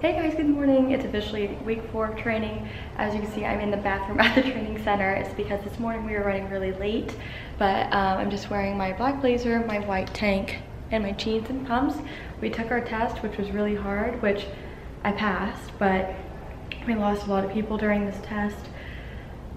Hey guys, good morning. It's officially week 4 of training. As you can see, I'm in the bathroom at the training center. It's because this morning we were running really late, but I'm just wearing my black blazer, my white tank, and my jeans and pumps. We took our test, which was really hard, which I passed, but we lost a lot of people during this test.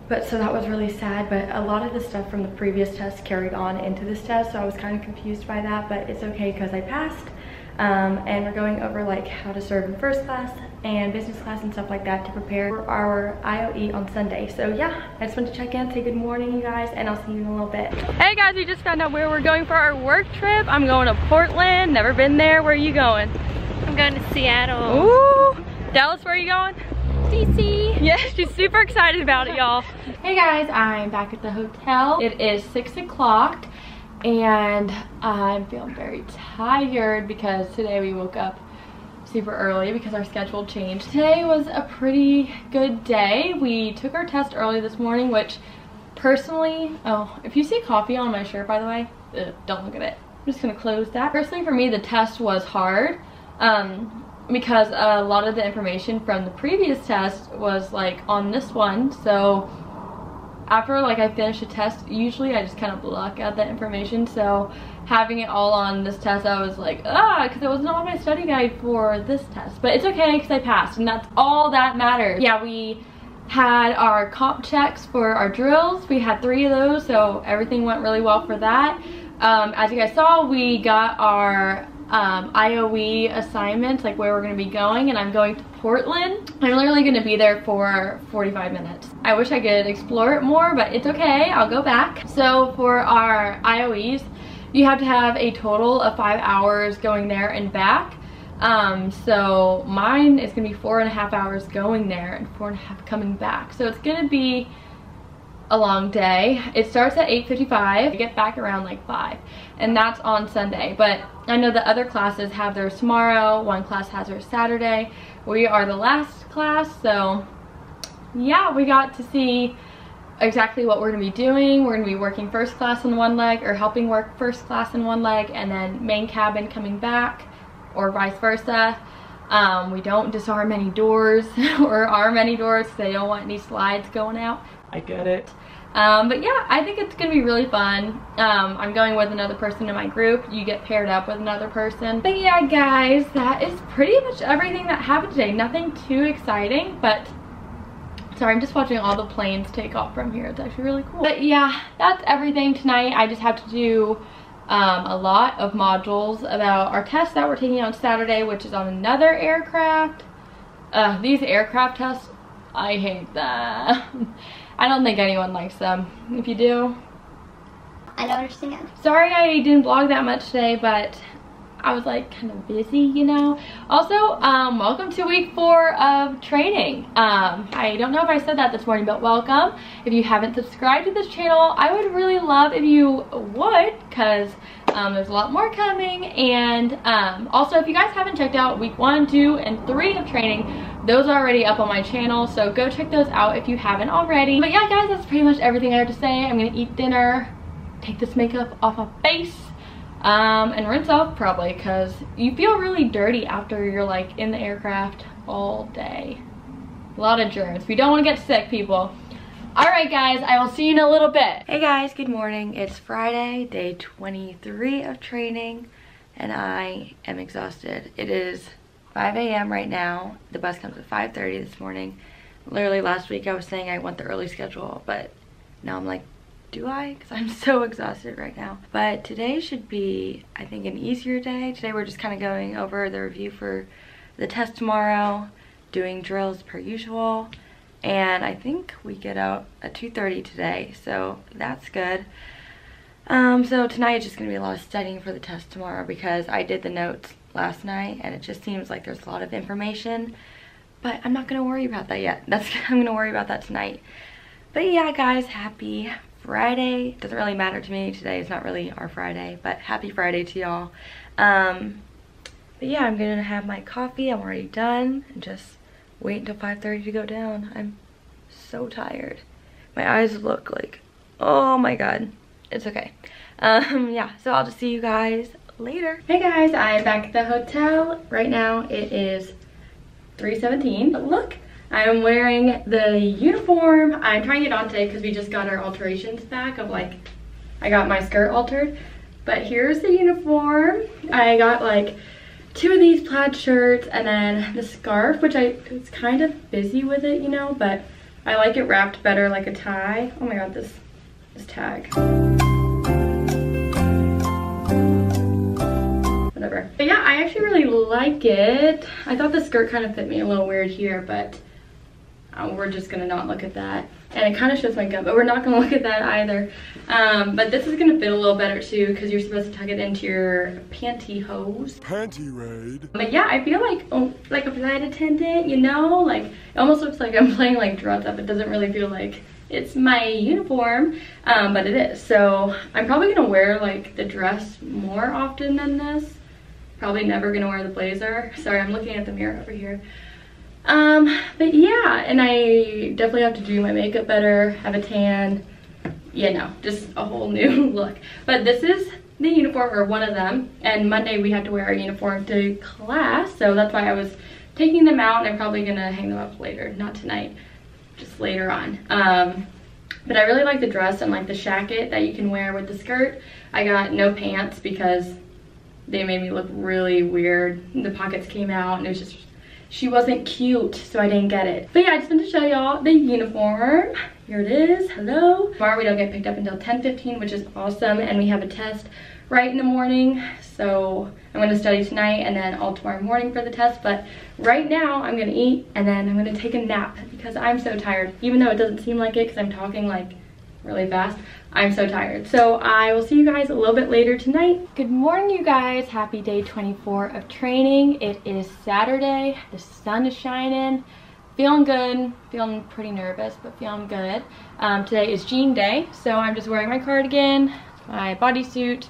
But so that was really sad, but a lot of the stuff from the previous test carried on into this test, so I was kind of confused by that, but it's okay because I passed. And we're going over like how to serve in first class and business class and stuff like that to prepare for our IOE on Sunday. So yeah, I just wanted to check in, say good morning you guys, and I'll see you in a little bit. Hey guys, we just found out where we're going for our work trip. I'm going to Portland, never been there. Where are you going? I'm going to Seattle. Ooh, Dallas, where are you going? DC. Yeah, she's super excited about it, y'all. Hey guys, I'm back at the hotel. It is 6 o'clock. And I'm feeling very tired because today we woke up super early because our schedule changed. Today was a pretty good day. We took our test early this morning, which personally, oh, if you see coffee on my shirt, by the way, ugh, don't look at it. I'm just gonna close that. Personally, for me, the test was hard because a lot of the information from the previous test was like on this one, so after like I finish a test, usually I just kind of block out that information, so having it all on this test, I was like, ah, because it wasn't on my study guide for this test. But it's okay because I passed, and that's all that matters. Yeah, we had our comp checks for our drills. We had 3 of those, so everything went really well for that. As you guys saw, we got our IOE assignments, like where we're going to be going, and I'm going to Portland. I'm literally going to be there for 45 minutes. I wish I could explore it more, but it's okay, I'll go back. So for our IOEs, you have to have a total of 5 hours going there and back. So mine is going to be 4.5 hours going there and 4.5 coming back. So it's going to be a long day. It starts at 8:55. I get back around like 5, and that's on Sunday. But I know the other classes have theirs tomorrow. One class has theirs Saturday. We are the last class, so yeah, we got to see exactly what we're gonna be doing. We're gonna be working first class on one leg, or helping work first class on one leg, and then main cabin coming back, or vice versa. We don't disarm any doors or arm any doors, so they don't want any slides going out. I get it. But yeah, I think it's gonna be really fun. I'm going with another person in my group. You get paired up with another person. But yeah guys, that is pretty much everything that happened today. Nothing too exciting, but sorry, I'm just watching all the planes take off from here. It's actually really cool. But yeah, that's everything tonight. I just have to do a lot of modules about our tests that we're taking on Saturday, which is on another aircraft. These aircraft tests, I hate them. I don't think anyone likes them. If you do, I don't understand. Sorry I didn't vlog that much today, but I was like kind of busy, you know. Also, welcome to week 4 of training. I don't know if I said that this morning, but welcome. If you haven't subscribed to this channel, I would really love if you would, because there's a lot more coming. And also, if you guys haven't checked out week 1, 2, and 3 of training, those are already up on my channel, so go check those out if you haven't already. But yeah guys, that's pretty much everything I have to say. I'm gonna eat dinner, take this makeup off my face, and rinse off probably, because you feel really dirty after you're like in the aircraft all day. A lot of germs. We don't want to get sick, people. Alright guys, I will see you in a little bit. Hey guys, good morning. It's Friday, day 23 of training, and I am exhausted. It is 5 a.m. right now. The bus comes at 5:30 this morning. Literally last week I was saying I want the early schedule, but now I'm like, do I? Because I'm so exhausted right now. But today should be, I think, an easier day. Today we're just kind of going over the review for the test tomorrow, doing drills per usual, and I think we get out at 2:30 today, so that's good. So tonight is just going to be a lot of studying for the test tomorrow, because I did the notes last night and it just seems like there's a lot of information, but I'm not going to worry about that yet. I'm going to worry about that tonight. But yeah guys, happy Friday. It doesn't really matter to me. Today is not really our Friday, but happy Friday to y'all. But yeah, I'm going to have my coffee. I'm already done, and just wait until 5:30 to go down. I'm so tired. My eyes look like, oh my god. It's okay. Yeah, so I'll just see you guys later. Hey guys, I'm back at the hotel. Right now it is 317. But look, I am wearing the uniform. I'm trying it on today because we just got our alterations back of like, I got my skirt altered. But here's the uniform. I got like two of these plaid shirts and then the scarf, which it's kind of busy with it, you know, but I like it wrapped better like a tie. Oh my god, this tag. Whatever. But yeah, I actually really like it. I thought the skirt kind of fit me a little weird here, but we're just gonna not look at that. And it kind of shows my gut, but we're not gonna look at that either. But this is gonna fit a little better too, because you're supposed to tuck it into your pantyhose. Panty raid. But yeah, I feel like a flight attendant, you know? Like, it almost looks like I'm playing like dress up. It doesn't really feel like it's my uniform, but it is. So I'm probably gonna wear like the dress more often than this. Probably never gonna wear the blazer. Sorry, I'm looking at the mirror over here. But yeah, and I definitely have to do my makeup better, have a tan, you know, just a whole new look. But this is the uniform, or one of them, and Monday we had to wear our uniform to class, so that's why I was taking them out, and I'm probably gonna hang them up later, not tonight, just later on. But I really like the dress and like the shacket that you can wear with the skirt. I got no pants because they made me look really weird. The pockets came out and it was just, she wasn't cute, so I didn't get it. But yeah, I just wanted to show y'all the uniform. Here it is, hello. Tomorrow we don't get picked up until 10:15, which is awesome, and we have a test right in the morning, so I'm gonna study tonight and then all tomorrow morning for the test, but right now I'm gonna eat and then I'm gonna take a nap because I'm so tired, even though it doesn't seem like it because I'm talking like really fast. I'm so tired. So I will see you guys a little bit later tonight. Good morning, you guys. Happy day 24 of training. It is Saturday. The sun is shining. Feeling good. Feeling pretty nervous, but feeling good. Today is jean day, so I'm just wearing my cardigan, my bodysuit,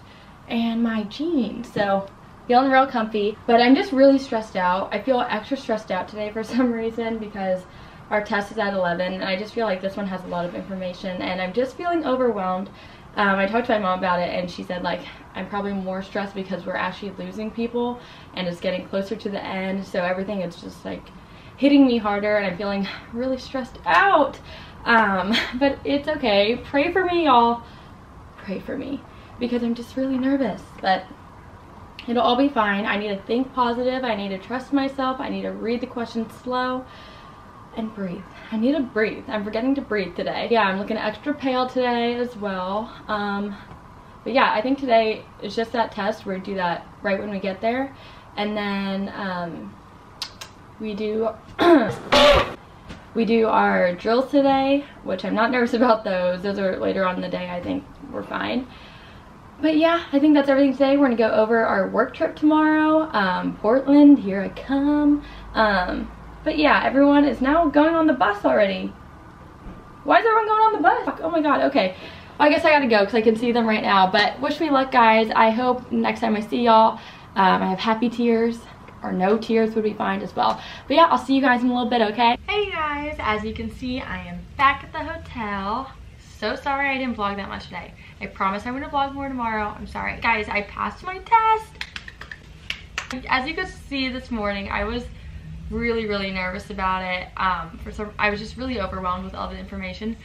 and my jeans. So feeling real comfy, but I'm just really stressed out. I feel extra stressed out today for some reason because our test is at 11, and I just feel like this one has a lot of information, and I'm just feeling overwhelmed. I talked to my mom about it, and she said, like, I'm probably more stressed because we're actually losing people, and it's getting closer to the end, so everything is just, like, hitting me harder, and I'm feeling really stressed out. But it's okay. Pray for me, y'all. Pray for me, because I'm just really nervous, but it'll all be fine. I need to think positive. I need to trust myself. I need to read the questions slow. And breathe. I need to breathe. I'm forgetting to breathe today. Yeah, I'm looking extra pale today as well. But yeah, I think today is just that test. We're gonna do that right when we get there. And then we do our drills today, which I'm not nervous about those. Those are later on in the day. I think we're fine. But yeah, I think that's everything today. We're gonna go over our work trip tomorrow. Portland, here I come. But yeah, everyone is now going on the bus already. Why is everyone going on the bus? Oh my god, okay. Well, I guess I gotta go because I can see them right now. But wish me luck, guys. I hope next time I see y'all, I have happy tears. Or no tears would be fine as well. But yeah, I'll see you guys in a little bit, okay? Hey guys, as you can see, I am back at the hotel. So sorry I didn't vlog that much today. I promise I'm gonna vlog more tomorrow. I'm sorry. Guys, I passed my test. As you can see this morning, I was really nervous about it. I was just really overwhelmed with all the information,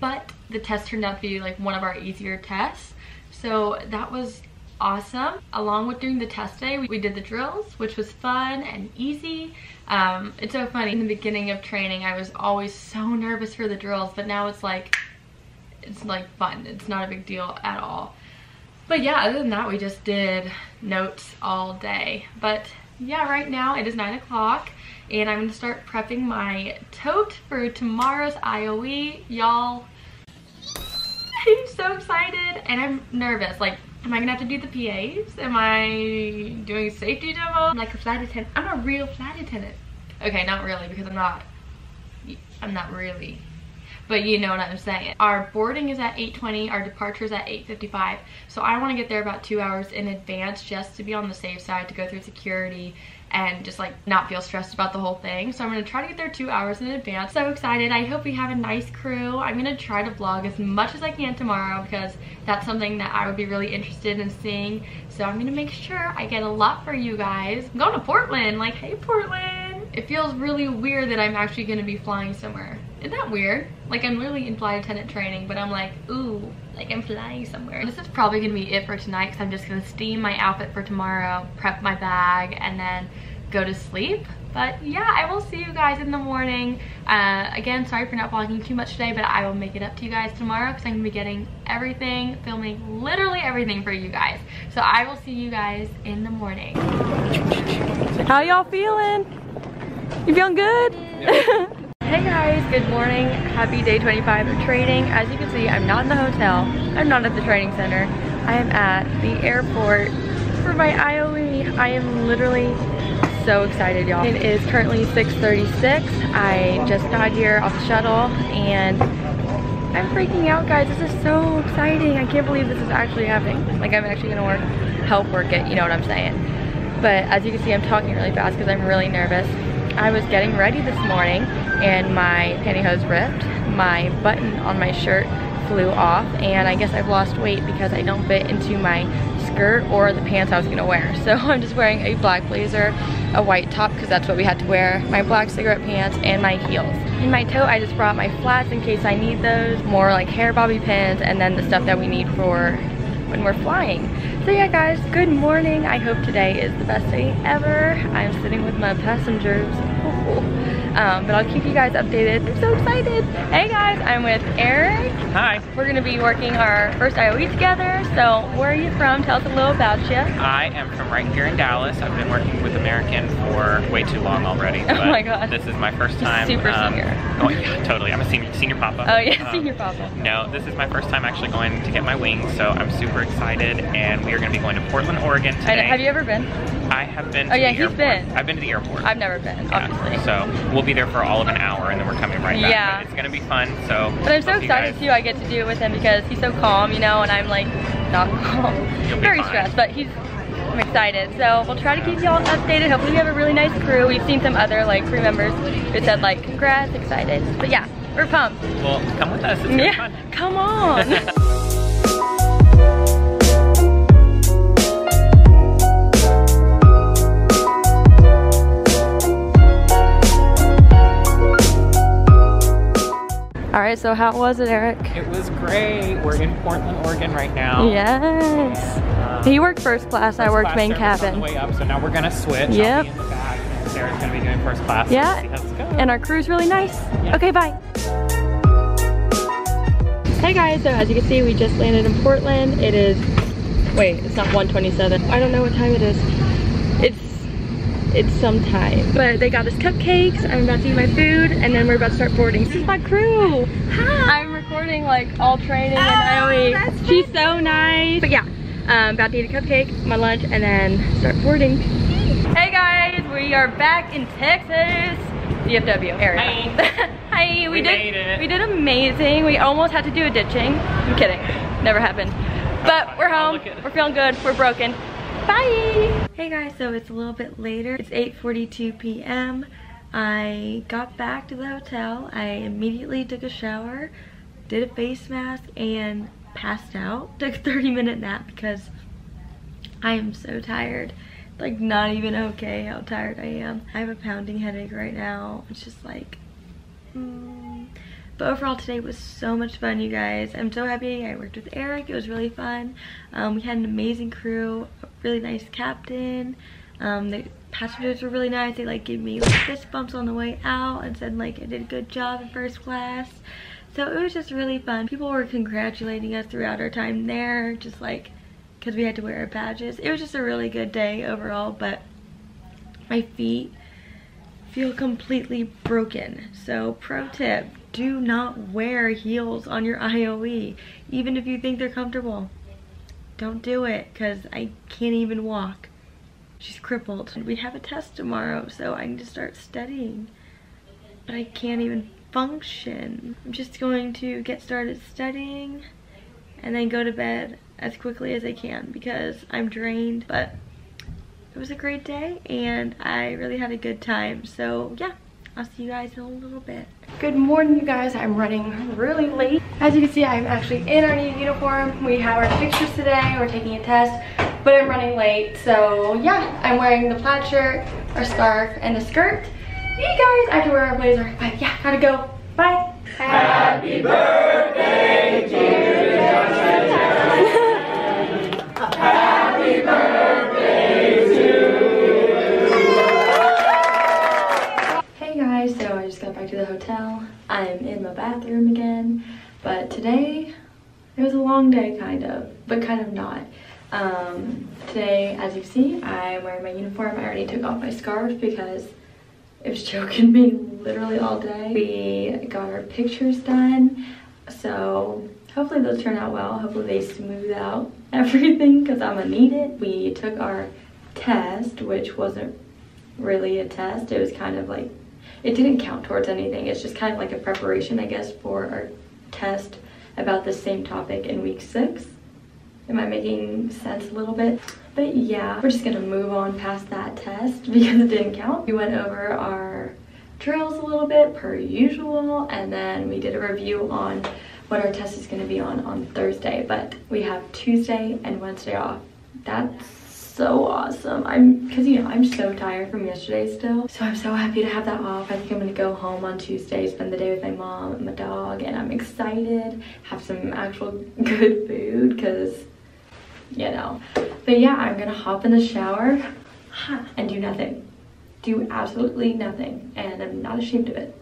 but the test turned out to be like one of our easier tests, so that was awesome. Along with doing the test today, we did the drills, which was fun and easy. It's so funny, in the beginning of training I was always so nervous for the drills, but now it's like fun. It's not a big deal at all. But yeah, other than that, we just did notes all day. But yeah, right now it is 9 o'clock and I'm gonna start prepping my tote for tomorrow's IOE, y'all. I'm so excited and I'm nervous. Like, am I gonna have to do the PAs? Am I doing safety demo? I'm like a flight attendant. I'm a real flight attendant. Okay, not really, because I'm not really. But you know what I'm saying. Our boarding is at 8:20, our departure is at 8:55. So I want to get there about 2 hours in advance just to be on the safe side, to go through security and just like not feel stressed about the whole thing. So I'm going to try to get there 2 hours in advance. So excited. I hope we have a nice crew. I'm going to try to vlog as much as I can tomorrow because that's something that I would be really interested in seeing. So I'm going to make sure I get a lot for you guys. I'm going to Portland. Like, hey Portland. It feels really weird that I'm actually going to be flying somewhere. Isn't that weird? Like, I'm literally in flight attendant training, but I'm like, ooh, like I'm flying somewhere. This is probably going to be it for tonight because I'm just going to steam my outfit for tomorrow, prep my bag, and then go to sleep. But yeah, I will see you guys in the morning. Again, sorry for not vlogging too much today, but I will make it up to you guys tomorrow because I'm going to be getting everything, filming literally everything for you guys. So I will see you guys in the morning. How y'all feeling? You feeling good? Yeah. Hey guys, good morning. Happy day 25 of training. As you can see, I'm not in the hotel. I'm not at the training center. I am at the airport for my IOE. I am literally so excited, y'all. It is currently 6:36. I just got here off the shuttle and I'm freaking out, guys. This is so exciting. I can't believe this is actually happening. Like, I'm actually gonna help work it, you know what I'm saying? But as you can see, I'm talking really fast because I'm really nervous. I was getting ready this morning and my pantyhose ripped. My button on my shirt flew off and I guess I've lost weight because I don't fit into my skirt or the pants I was gonna wear. So I'm just wearing a black blazer, a white top, because that's what we had to wear, my black cigarette pants, and my heels. In my tote, I just brought my flats in case I need those, more like hair bobby pins, and then the stuff that we need for when we're flying. So yeah guys, good morning. I hope today is the best day ever. I'm sitting with my passengers. But I'll keep you guys updated. I'm so excited. Hey guys, I'm with Eric. Hi. We're gonna be working our first IOE together. So where are you from? Tell us a little about you. I am from right here in Dallas. I've been working with American for way too long already. But oh my God. This is my first time. Super senior. Oh yeah, totally. I'm a senior papa. Oh yeah, senior papa. No, this is my first time actually going to get my wings. So I'm super excited. And we are gonna be going to Portland, Oregon today. Have you ever been? I have been to the airport. I've been to the airport. I've never been, obviously. So we'll be there for all of an hour and then we're coming right back. Yeah. But it's gonna be fun, so. But I'm so excited too, I get to do it with him because he's so calm, you know, and I'm like, not calm. Very stressed, but I'm excited. So we'll try to keep y'all updated. Hopefully we have a really nice crew. We've seen some other like crew members who said like, congrats, excited. But yeah, we're pumped. Well, come with us, it's gonna be fun. Yeah, come on. Alright, so how was it, Eric? It was great. We're in Portland, Oregon right now. Yes. And, he worked first class, I worked main cabin. On the way up, so now we're going to switch. Yep. I'll be in the back. Sarah's going to be doing first class. Yeah. So let's go. And our crew's really nice. Yeah. Okay, bye. Hey guys, so as you can see, we just landed in Portland. It is, wait, it's not 1:27. I don't know what time it is. It's sometime, but they got us cupcakes. I'm about to eat my food and then we're about to start boarding. This is my crew. Hi. I'm recording like all training and IOE. She's so nice. But yeah, about to eat a cupcake, my lunch, and then start boarding. Hey guys, we are back in Texas. DFW area. Hi. Hi, we did amazing. We almost had to do a ditching. I'm kidding, never happened. But we're home, we're feeling good, we're broken. Bye! Hey guys, so it's a little bit later. It's 8:42 p.m. I got back to the hotel. I immediately took a shower, did a face mask, and passed out. Took a 30-minute nap because I am so tired. Like, not even okay how tired I am. I have a pounding headache right now. It's just like, But overall, today was so much fun, you guys. I'm so happy I worked with Eric. It was really fun. We had an amazing crew, a really nice captain. The passengers were really nice. They like gave me like fist bumps on the way out and said like I did a good job in first class. So it was just really fun. People were congratulating us throughout our time there, just like because we had to wear our badges. It was just a really good day overall, but my feet feel completely broken. So pro tip. Do not wear heels on your IOE, even if you think they're comfortable. Don't do it, because I can't even walk. She's crippled. We have a test tomorrow, so I need to start studying. But I can't even function. I'm just going to get started studying and then go to bed as quickly as I can because I'm drained. But it was a great day, and I really had a good time. So yeah. I'll see you guys in a little bit. Good morning, you guys. I'm running really late. As you can see, I'm actually in our new uniform. We have our pictures today. We're taking a test, but I'm running late. So yeah, I'm wearing the plaid shirt, our scarf, and a skirt. Hey guys, I can wear a blazer, but yeah, gotta go. Bye. Happy birthday, dear Justin. Happy birthday to you. Hey guys, so I just got back to the hotel. I'm in my bathroom again, but today it was a long day, kind of, but kind of not. Today, as you see, I'm wearing my uniform. I already took off my scarf because it was choking me literally all day. We got our pictures done, so hopefully they'll turn out well. Hopefully they smooth out everything because I'm gonna need it. We took our test, which wasn't really a test. It was kind of like, it didn't count towards anything. It's just kind of like a preparation, I guess, for our test about the same topic in week 6. Am I making sense a little bit? But yeah, we're just gonna move on past that test because it didn't count. We went over our drills a little bit per usual, and then we did a review on what our test is gonna be on Thursday, but we have Tuesday and Wednesday off. That's so awesome. Cause you know, I'm so tired from yesterday still. So I'm so happy to have that off. I think I'm gonna go home on Tuesday, spend the day with my mom and my dog, and I'm excited, have some actual good food, cause you know. But yeah, I'm gonna hop in the shower and do nothing. Do absolutely nothing, and I'm not ashamed of it.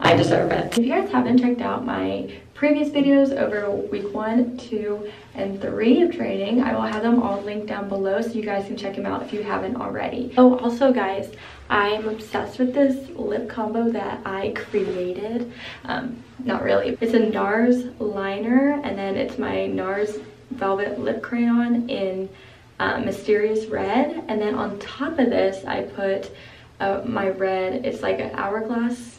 I deserve it. If you guys haven't checked out my previous videos over week 1, 2, and 3 of training, I will have them all linked down below so you guys can check them out if you haven't already. Oh, also guys, I'm obsessed with this lip combo that I created. Not really. It's a NARS liner, and then it's my NARS Velvet lip crayon in mysterious red, and then on top of this I put my red, it's like an hourglass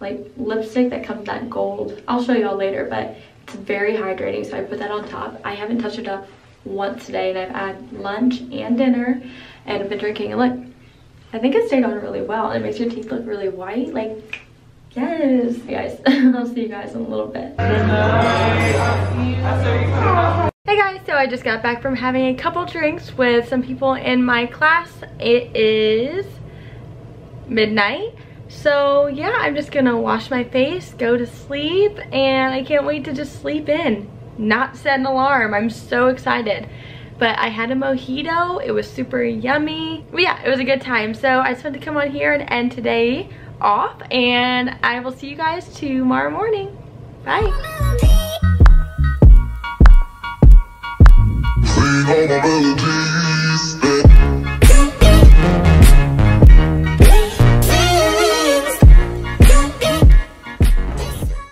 like lipstick that comes that gold. I'll show y'all later, but it's very hydrating, so I put that on top. I haven't touched it up once today, and I've had lunch and dinner, and I've been drinking, and look, I think it stayed on really well. It makes your teeth look really white, like yes. Hey guys, I'll see you guys in a little bit. Hey guys, so I just got back from having a couple drinks with some people in my class. It is midnight, so yeah, I'm just gonna wash my face, go to sleep, and I can't wait to just sleep in, not set an alarm. I'm so excited. But I had a mojito, it was super yummy. But yeah, it was a good time, so I just wanted to come on here and end today off, and I will see you guys tomorrow morning. Bye.